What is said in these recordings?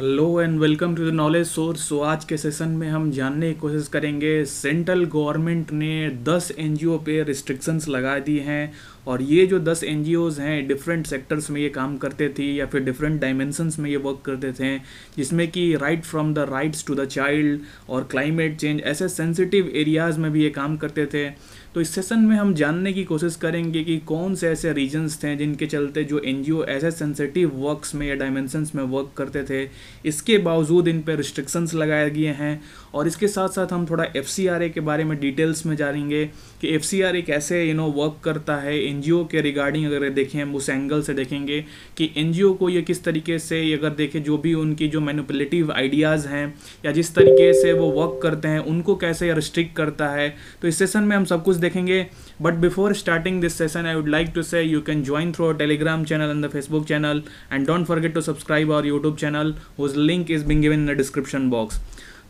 Hello and welcome to the knowledge source. So आज के session में हम जानने की कोशिश करेंगे सेंट्रल गवर्नमेंट ने 10 एनजीओ पे रिस्ट्रिक्शंस लगा दी हैं और ये जो 10 एनजीओज हैं डिफरेंट सेक्टर्स में ये काम करते थे या फिर डिफरेंट डायमेंशंस में ये वर्क करते थे, जिसमें कि right from the rights to the child और क्लाइमेट चेंज ऐसे सेंसिटिव एरियाज़ में भी ये काम करते थे। तो इस सेशन में हम जानने की कोशिश करेंगे कि कौन से ऐसे रीजन्स थे जिनके चलते जो एनजीओ ऐसे सेंसिटिव वर्क्स में या डायमेंशंस में वर्क करते थे, इसके बावजूद इन पर रिस्ट्रिक्शंस लगाए गए हैं। और इसके साथ साथ हम थोड़ा एफसीआरए के बारे में डिटेल्स में जानेंगे कि एफसीआरए कैसे वर्क करता है एनजीओ के रिगार्डिंग। अगर देखें हम उस एंगल से देखेंगे कि एनजीओ को ये किस तरीके से, अगर देखें जो भी उनकी जो मैनिपुलेटिव आइडियाज़ हैं या जिस तरीके से वो वर्क करते हैं उनको कैसे रिस्ट्रिक्ट करता है, तो इस सेशन में हम सब कुछ देखेंगे। But before starting this session I would like to say you can join through our Telegram channel and the Facebook channel and don't forget to subscribe our YouTube channel whose link is being given in the description box.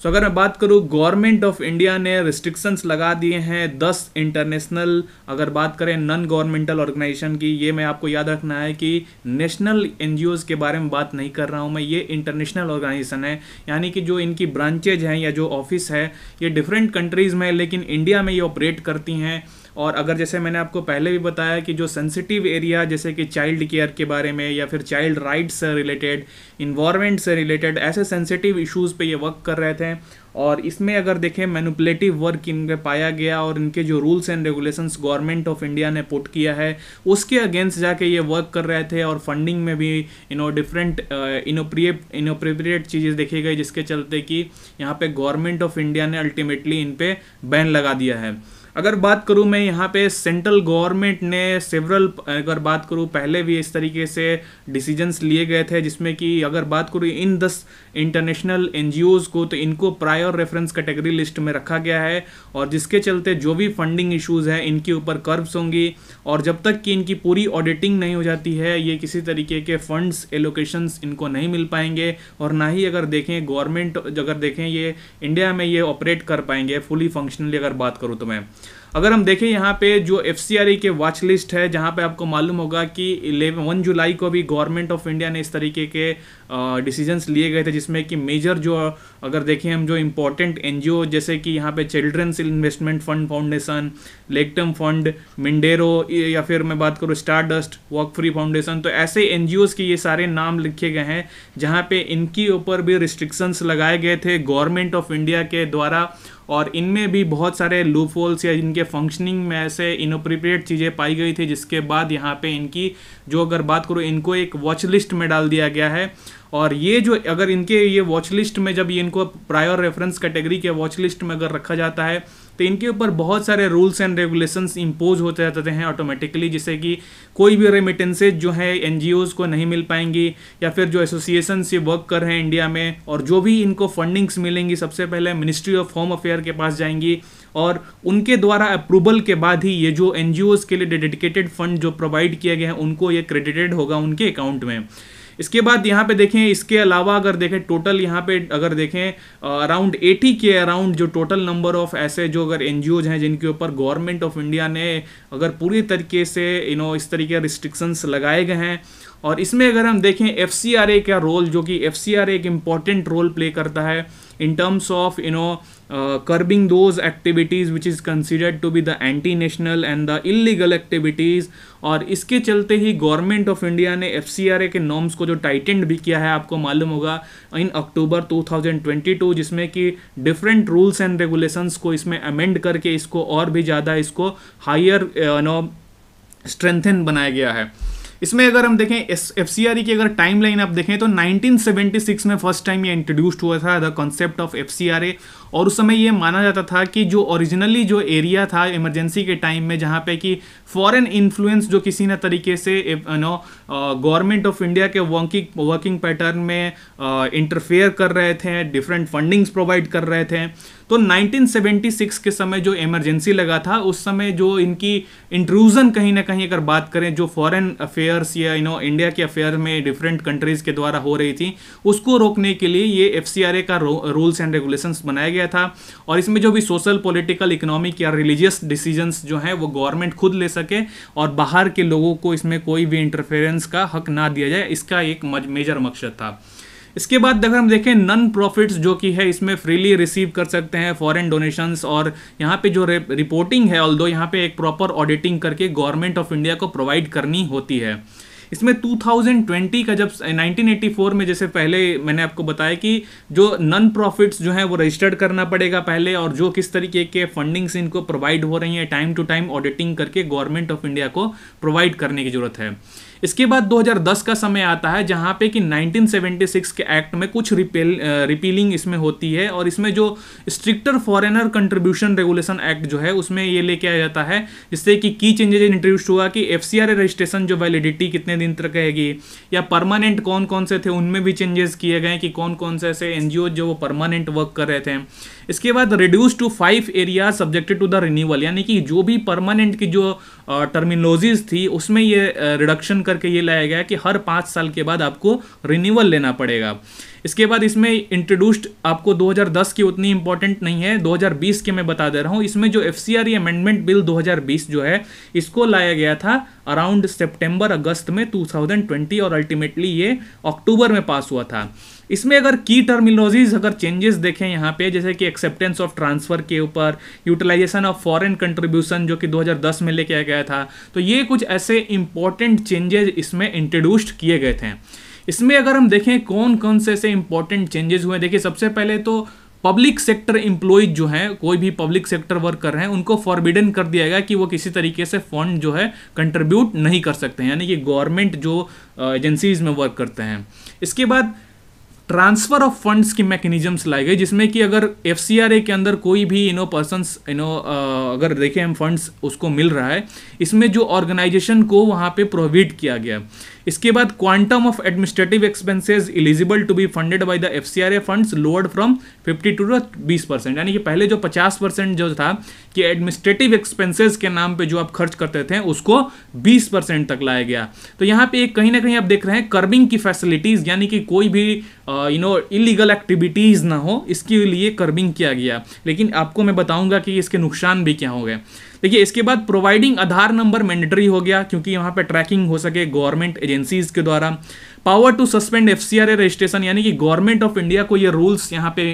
So अगर मैं बात करूँ, government of India ने restrictions लगा दिए हैं 10 international, अगर बात करें नॉन गवर्नमेंटल ऑर्गेनाइजेशन की, ये मैं आपको याद रखना है कि नेशनल एनजीओज़ के बारे में बात नहीं कर रहा हूँ मैं, ये इंटरनेशनल ऑर्गेनाइजेशन है, यानी कि जो इनकी ब्रांचेज हैं या जो ऑफिस है ये डिफरेंट कंट्रीज़ में, लेकिन इंडिया में ये ऑपरेट करती हैं। और अगर जैसे मैंने आपको पहले भी बताया कि जो सेंसिटिव एरिया जैसे कि चाइल्ड केयर के बारे में या फिर चाइल्ड राइट्स से रिलेटेड, इन्वायरमेंट से रिलेटेड, ऐसे सेंसिटिव इश्यूज़ पे ये वर्क कर रहे थे। और इसमें अगर देखें मैनिपुलेटिव वर्क इनके पाया गया और इनके जो rules and regulations government of India ने पुट किया है उसके अगेंस्ट जाके ये वर्क कर रहे थे। और फंडिंग में भी डिफरेंट इनोप्रिएट चीज़ें देखी गई, जिसके चलते कि यहाँ पर गवर्नमेंट ऑफ इंडिया ने अल्टीमेटली इन पर बैन लगा दिया है। अगर बात करूं मैं यहाँ पे सेंट्रल गवर्नमेंट ने पहले भी इस तरीके से डिसीजंस लिए गए थे, जिसमें कि अगर बात करूं इन 10 इंटरनेशनल एनजीओज़ को, तो इनको प्रायर रेफरेंस कैटेगरी लिस्ट में रखा गया है और जिसके चलते जो भी फंडिंग इश्यूज़ हैं इनके ऊपर कर्ब्स होंगी और जब तक कि इनकी पूरी ऑडिटिंग नहीं हो जाती है ये किसी तरीके के फंड्स एलोकेशंस इनको नहीं मिल पाएंगे और ना ही अगर देखें ये इंडिया में ये ऑपरेट कर पाएंगे फुली फंक्शनली, अगर बात करूँ तो मैं। अगर हम देखें यहाँ पे जो एफसीआरए के वॉच लिस्ट है, जहाँ पे आपको मालूम होगा कि 11 जुलाई को भी गवर्नमेंट ऑफ इंडिया ने इस तरीके के डिसीजंस लिए गए थे, जिसमें कि मेजर जो अगर देखें हम जो इम्पोर्टेंट एनजीओ जैसे कि यहाँ पे children's investment fund foundation, lactam fund, Minderoo, या फिर मैं बात करूँ स्टारडस्ट, वर्क फ्री फाउंडेशन, तो ऐसे एनजीओज़ के ये सारे नाम लिखे गए हैं जहाँ पे इनके ऊपर भी रिस्ट्रिक्शंस लगाए गए थे गवर्नमेंट ऑफ इंडिया के द्वारा। और इनमें भी बहुत सारे लूप होल्स या इनके फंक्शनिंग में ऐसे इनअप्रोप्रिएट चीज़ें पाई गई थी, जिसके बाद यहाँ पे इनकी जो अगर बात करूँ इनको एक वॉच लिस्ट में डाल दिया गया है। और ये जो अगर इनके ये वॉच लिस्ट में जब इनको प्रायर रेफरेंस कैटेगरी के वॉच लिस्ट में अगर रखा जाता है तो इनके ऊपर बहुत सारे रूल्स एंड रेगुलेशंस इंपोज होते रहते हैं ऑटोमेटिकली, जिससे कि कोई भी रेमिटेंसेज जो है एनजीओज़ को नहीं मिल पाएंगी या फिर जो एसोसिएशन से वर्क कर रहे हैं इंडिया में, और जो भी इनको फंडिंग्स मिलेंगी सबसे पहले मिनिस्ट्री ऑफ होम अफेयर के पास जाएंगी और उनके द्वारा अप्रूवल के बाद ही ये जो एनजीओज़ के लिए डेडिकेटेड फंड जो प्रोवाइड किए गए हैं उनको ये क्रेडिटेड होगा उनके अकाउंट में। इसके बाद यहाँ पे देखें, इसके अलावा अगर देखें टोटल यहाँ पे अगर देखें अराउंड 80 के अराउंड जो टोटल नंबर ऑफ ऐसे जो अगर एनजीओज हैं जिनके ऊपर गवर्नमेंट ऑफ इंडिया ने अगर पूरी तरीके से इस तरीके रिस्ट्रिक्शंस लगाए गए हैं। और इसमें अगर हम देखें एफसीआरए का रोल, जो कि एफसीआरए एक इम्पॉर्टेंट रोल प्ले करता है in terms of curbing those activities which is considered to be the anti-national and the illegal activities। और इसके चलते ही गवर्नमेंट ऑफ इंडिया ने एफसीआरए के नॉर्म्स को जो टाइटेंड भी किया है, आपको मालूम होगा इन अक्टूबर 2022, जिसमें कि डिफरेंट रूल्स एंड रेगुलेशंस को इसमें अमेंड करके इसको और भी ज़्यादा इसको हायर स्ट्रेंथन बनाया गया है। इसमें अगर हम देखें एफसीआरई की अगर टाइमलाइन आप देखें तो 1976 में फर्स्ट टाइम ये इंट्रोड्यूस्ड हुआ था द कॉन्सेप्ट ऑफ एफसीआरए, और उस समय ये माना जाता था कि जो ओरिजिनली जो एरिया था इमरजेंसी के टाइम में जहाँ पे कि फॉरेन इन्फ्लुएंस जो किसी न तरीके से गवर्नमेंट ऑफ इंडिया के वर्किंग पैटर्न में इंटरफेयर कर रहे थे, डिफरेंट फंडिंग्स प्रोवाइड कर रहे थे, तो 1976 के समय जो इमरजेंसी लगा था उस समय जो इनकी इंट्रूजन कहीं ना कहीं अगर बात करें जो फॉरेन अफेयर्स या इंडिया के अफेयर में डिफरेंट कंट्रीज़ के द्वारा हो रही थी, उसको रोकने के लिए ये एफसीआरए का रूल्स एंड रेगुलेशंस बनाया गया था। और इसमें जो भी सोशल, पॉलिटिकल, इकोनॉमिक या रिलीजियस डिसीजंस जो हैं वो गवर्नमेंट खुद ले सके और बाहर के लोगों को इसमें कोई भी इंटरफेरेंस का हक ना दिया जाए, इसका एक मेजर मकसद था। इसके बाद अगर हम देखें नॉन प्रॉफिट्स जो कि है इसमें फ्रीली रिसीव कर सकते हैं फॉरेन डोनेशंस, और यहाँ पे जो रिपोर्टिंग है ऑल्दो यहाँ पे एक प्रॉपर ऑडिटिंग करके गवर्नमेंट ऑफ इंडिया को प्रोवाइड करनी होती है। इसमें 2020 का जब 1984 में जैसे पहले मैंने आपको बताया कि जो नॉन प्रॉफिट्स जो हैं वो रजिस्टर्ड करना पड़ेगा पहले, और जो किस तरीके के फंडिंग्स इनको प्रोवाइड हो रही हैं टाइम टू टाइम ऑडिटिंग करके गवर्नमेंट ऑफ इंडिया को प्रोवाइड करने की ज़रूरत है। इसके बाद 2010 का समय आता है जहाँ पे कि 1976 के एक्ट में कुछ रिपीलिंग इसमें होती है, और इसमें जो stricter foreigner contribution regulation act जो है उसमें ये लेके आया जाता है, जिससे कि की चेंजेज इंट्रोड्यूस हुआ कि एफसीआरए रजिस्ट्रेशन जो वैलिडिटी कितने दिन तक रहेगी या परमानेंट कौन कौन से थे उनमें भी चेंजेस किए गए कि कौन कौन से ऐसे एनजीओ जो वो परमानेंट वर्क कर रहे थे। इसके बाद reduce to 5 area subjected to the renewal, यानी कि जो भी परमानेंट की जो टर्मिनोलॉजीज थी उसमें ये रिडक्शन करके ये लाया गया कि हर 5 साल के बाद आपको रिन्यूअल लेना पड़ेगा। इसके बाद इसमें इंट्रोड्यूस्ड आपको 2010 की उतनी इंपॉर्टेंट नहीं है, 2020 के मैं बता दे रहा हूँ। इसमें जो एफसीआरए अमेंडमेंट बिल 2020 जो है इसको लाया गया था अराउंड सितंबर अगस्त में 2020, और अल्टीमेटली ये अक्टूबर में पास हुआ था। इसमें अगर की टर्मिनोलॉजीज अगर चेंजेस देखें यहाँ पे, जैसे कि एक्सेप्टेंस ऑफ ट्रांसफर के ऊपर यूटिलाइजेशन ऑफ फॉरेन कंट्रीब्यूशन जो कि 2010 में लेके आया गया था, तो ये कुछ ऐसे इंपॉर्टेंट चेंजेस इसमें इंट्रोड्यूस्ड किए गए थे। इसमें अगर हम देखें कौन कौन से ऐसे इंपॉर्टेंट चेंजेस हुए, देखिए सबसे पहले तो पब्लिक सेक्टर एम्प्लॉयज जो हैं कोई भी पब्लिक सेक्टर वर्क कर रहे हैं उनको फॉरबिडन कर दिया गया कि वो किसी तरीके से फंड जो है कंट्रीब्यूट नहीं कर सकते हैं, यानी कि गवर्नमेंट जो एजेंसीज में वर्क करते हैं। इसके बाद ट्रांसफर ऑफ फंड्स की मैकेनिज्म्स लाई गई, जिसमें कि अगर एफसीआरए के अंदर कोई भी पर्सन्स अगर देखें हम फंड्स उसको मिल रहा है, इसमें जो ऑर्गेनाइजेशन को वहाँ पे प्रोवाइड किया गया। इसके बाद quantum of administrative expenses eligible to be funded by the FCRA funds lowered from 50 to 20%, यानी कि पहले जो 50% जो था कि एडमिनिस्ट्रेटिव एक्सपेंसेस के नाम पे जो आप खर्च करते थे उसको 20% तक लाया गया। तो यहाँ पे एक कहीं ना कहीं आप देख रहे हैं कर्बिंग की फैसिलिटीज़, यानी कि कोई भी इलीगल एक्टिविटीज़ ना हो इसके लिए कर्बिंग किया गया, लेकिन आपको मैं बताऊँगा कि इसके नुकसान भी क्या हो गए। देखिए इसके बाद प्रोवाइडिंग आधार नंबर मैंडेटरी हो गया क्योंकि यहाँ पे ट्रैकिंग हो सके गवर्नमेंट एजेंसीज के द्वारा। Power to suspend FCRA registration, यानी कि गवर्नमेंट ऑफ इंडिया को ये रूल्स यहाँ पे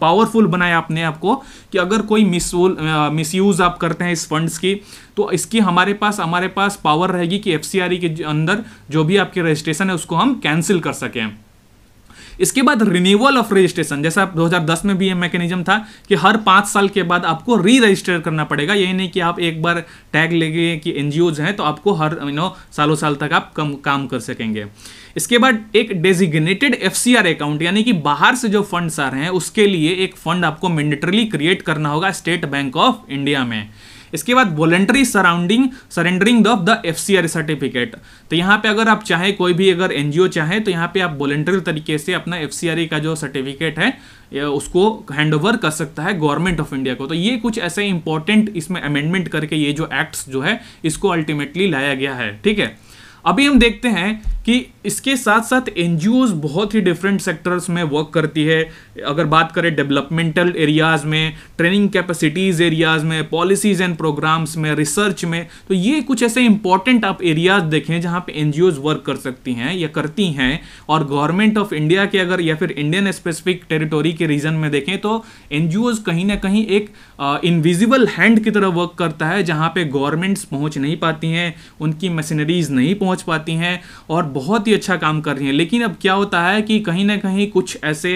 पावरफुल बनाया अपने आपको कि अगर कोई मिसयूज़ आप करते हैं इस फंड्स की तो इसकी हमारे पास पावर रहेगी कि एफसीआरए के अंदर जो भी आपके रजिस्ट्रेशन है उसको हम कैंसिल कर सकें। इसके बाद रिन्यूअल ऑफ रजिस्ट्रेशन, जैसा 2010 में भी ये मैकेनिज्म था कि हर 5 साल के बाद आपको री रजिस्टर करना पड़ेगा, यही नहीं कि आप एक बार टैग ले गए कि एनजीओज हैं तो आपको हर सालों साल तक आप काम कर सकेंगे। इसके बाद एक डेजिग्नेटेड एफसीआर अकाउंट, यानी कि बाहर से जो फंड्स आ रहे हैं उसके लिए एक फंड आपको मैंडेटरली क्रिएट करना होगा स्टेट बैंक ऑफ इंडिया में। इसके बाद voluntary surrendering of the FCR certificate, तो यहाँ पे अगर आप चाहे कोई भी अगर एनजीओ चाहे तो यहाँ पे आप वॉलंटरी तरीके से अपना एफसीआर का जो सर्टिफिकेट है उसको हैंडओवर कर सकता है गवर्नमेंट ऑफ इंडिया को। तो ये कुछ ऐसे इंपॉर्टेंट इसमें अमेंडमेंट करके ये जो एक्ट्स जो है इसको अल्टीमेटली लाया गया है। ठीक है, अभी हम देखते हैं कि इसके साथ साथ एनजीओज बहुत ही डिफरेंट सेक्टर्स में वर्क करती है। अगर बात करें डेवलपमेंटल एरियाज़ में, ट्रेनिंग कैपेसिटीज़ एरियाज़ में, पॉलिसीज़ एंड प्रोग्राम्स में, रिसर्च में, तो ये कुछ ऐसे इंपॉर्टेंट आप एरियाज़ देखें जहाँ पे एनजीओज वर्क कर सकती हैं या करती हैं। और गवर्नमेंट ऑफ इंडिया के अगर या फिर इंडियन स्पेसिफिक टेरिटोरी के रीजन में देखें तो एनजीओज कहीं ना कहीं एक इनविजिबल हैंड की तरह वर्क करता है, जहाँ पर गवर्नमेंट्स पहुँच नहीं पाती हैं, उनकी मशीनरीज नहीं पहुँच पाती हैं और बहुत ही अच्छा काम कर रही हैं। लेकिन अब क्या होता है कि कहीं ना कहीं कुछ ऐसे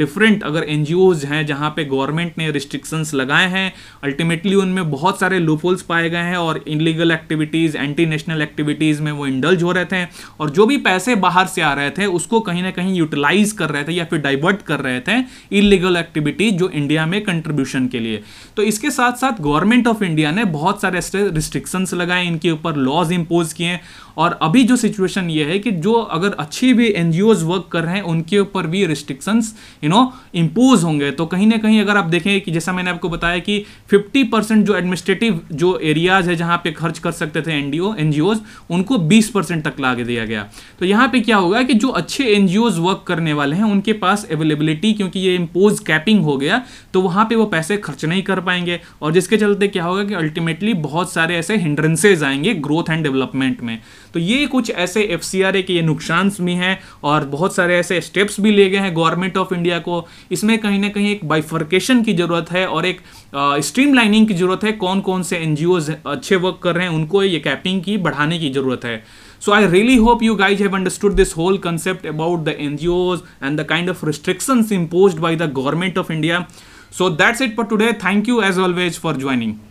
डिफरेंट अगर एनजीओज हैं जहाँ पे गवर्नमेंट ने रिस्ट्रिक्शंस लगाए हैं, अल्टीमेटली उनमें बहुत सारे लूपहोल्स पाए गए हैं और illegal activities, anti national activities में वो इंडल्ज हो रहे थे, और जो भी पैसे बाहर से आ रहे थे उसको कहीं ना कहीं यूटिलाइज कर रहे थे या फिर डाइवर्ट कर रहे थे इलीगल एक्टिविटीज़ जो इंडिया में कंट्रीब्यूशन के लिए। तो इसके साथ साथ गवर्नमेंट ऑफ इंडिया ने बहुत सारे रिस्ट्रिक्शंस लगाए, इनके ऊपर लॉज इम्पोज किए, और अभी जो सिचुएशन ये है कि जो अगर अच्छी भी एनजीओज वर्क कर रहे हैं उनके ऊपर भी रिस्ट्रिक्शंस इम्पोज होंगे। तो कहीं ना कहीं अगर आप देखें कि जैसा मैंने आपको बताया कि 50% जो एडमिनिस्ट्रेटिव जो एरियाज है जहां पे खर्च कर सकते थे एनजीओज उनको 20% तक ला दिया गया। तो यहाँ पे क्या होगा कि जो अच्छे एनजीओज वर्क करने वाले हैं उनके पास अवेलेबिलिटी, क्योंकि ये इम्पोज कैपिंग हो गया, तो वहाँ पर वो पैसे खर्च नहीं कर पाएंगे, और जिसके चलते क्या होगा कि अल्टीमेटली बहुत सारे ऐसे हिंड्रेंसेज आएंगे ग्रोथ एंड डेवलपमेंट में। तो ये कुछ ऐसे एफसीआरए के ये नुकसान भी हैं और बहुत सारे ऐसे स्टेप्स भी लिए गए हैं गवर्नमेंट ऑफ इंडिया को। इसमें कहीं ना कहीं एक बाइफर्केशन की ज़रूरत है और एक स्ट्रीमलाइनिंग की ज़रूरत है, कौन कौन से एनजीओज अच्छे वर्क कर रहे हैं उनको ये कैपिंग की बढ़ाने की ज़रूरत है। So I really hope you guys have understood this whole concept about the NGOs and the kind of restrictions imposed by the government of India. So that's it for today. Thank you as always for joining.